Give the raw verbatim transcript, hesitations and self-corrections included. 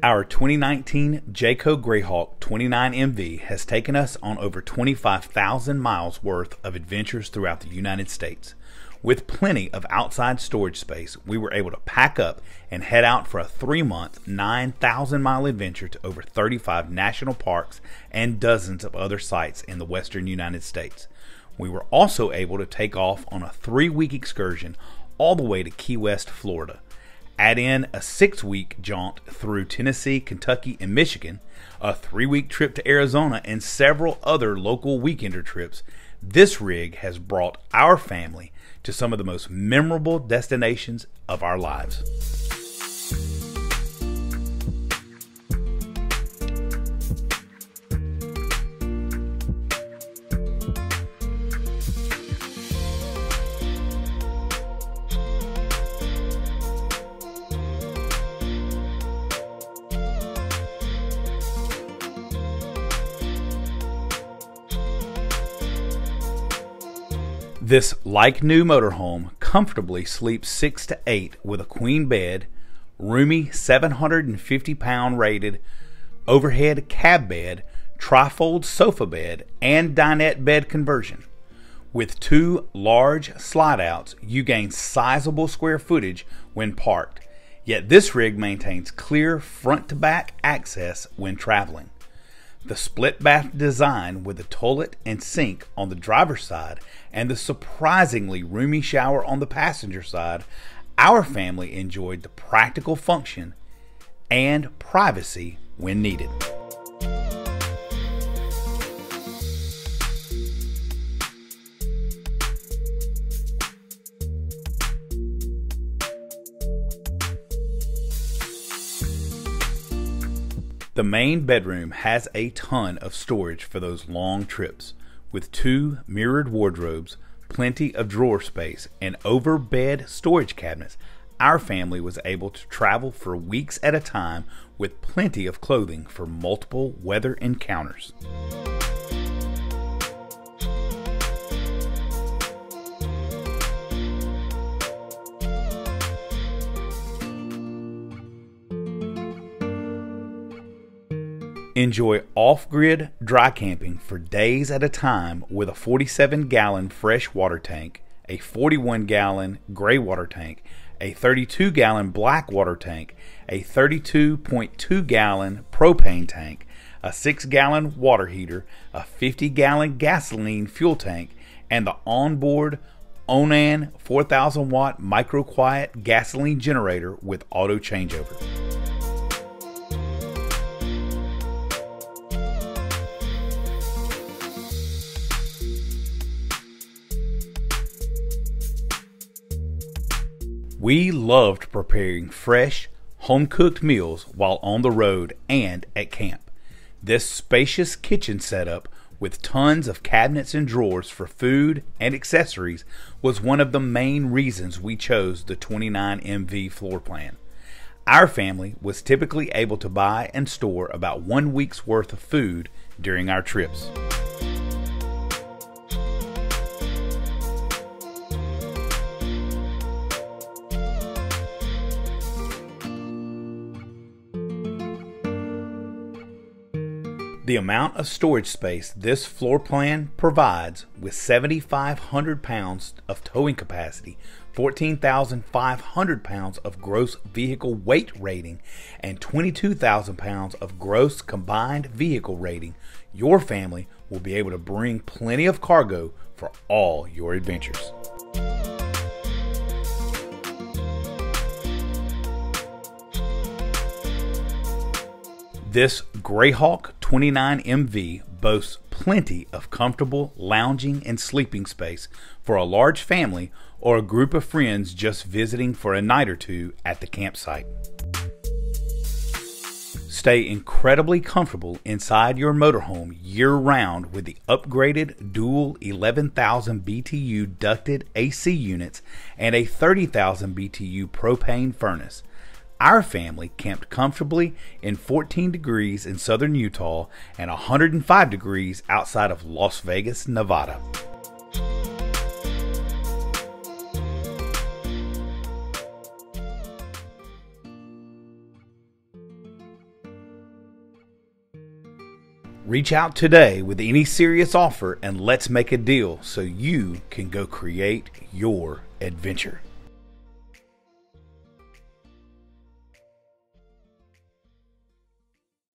Our twenty nineteen Jayco Greyhawk twenty-nine M V has taken us on over twenty-five thousand miles worth of adventures throughout the United States. With plenty of outside storage space, we were able to pack up and head out for a three-month, nine thousand mile adventure to over thirty-five national parks and dozens of other sites in the western United States. We were also able to take off on a three-week excursion all the way to Key West, Florida. Add in a six-week jaunt through Tennessee, Kentucky, and Michigan, a three-week trip to Arizona, and several other local weekender trips, this rig has brought our family to some of the most memorable destinations of our lives. This like-new motorhome comfortably sleeps six to eight with a queen bed, roomy seven hundred fifty pound rated overhead cab bed, trifold sofa bed, and dinette bed conversion. With two large slide-outs, you gain sizable square footage when parked, yet this rig maintains clear front-to-back access when traveling. The split bath design with a toilet and sink on the driver's side and the surprisingly roomy shower on the passenger side, our family enjoyed the practical function and privacy when needed. The main bedroom has a ton of storage for those long trips, with two mirrored wardrobes, plenty of drawer space, and overbed storage cabinets. Our family was able to travel for weeks at a time with plenty of clothing for multiple weather encounters. Enjoy off-grid dry camping for days at a time with a forty-seven gallon fresh water tank, a forty-one gallon gray water tank, a thirty-two gallon black water tank, a thirty-two point two gallon propane tank, a six gallon water heater, a fifty gallon gasoline fuel tank, and the onboard Onan four thousand watt micro-quiet gasoline generator with auto changeover. We loved preparing fresh, home-cooked meals while on the road and at camp. This spacious kitchen setup with tons of cabinets and drawers for food and accessories was one of the main reasons we chose the twenty-nine M V floor plan. Our family was typically able to buy and store about one week's worth of food during our trips. The amount of storage space this floor plan provides, with seven thousand five hundred pounds of towing capacity, fourteen thousand five hundred pounds of gross vehicle weight rating, and twenty-two thousand pounds of gross combined vehicle rating, your family will be able to bring plenty of cargo for all your adventures. This Greyhawk twenty-nine M V boasts plenty of comfortable lounging and sleeping space for a large family or a group of friends just visiting for a night or two at the campsite. Stay incredibly comfortable inside your motorhome year-round with the upgraded dual eleven thousand B T U ducted A C units and a thirty thousand B T U propane furnace. Our family camped comfortably in fourteen degrees in southern Utah and one hundred five degrees outside of Las Vegas, Nevada. Reach out today with any serious offer and let's make a deal so you can go create your adventure.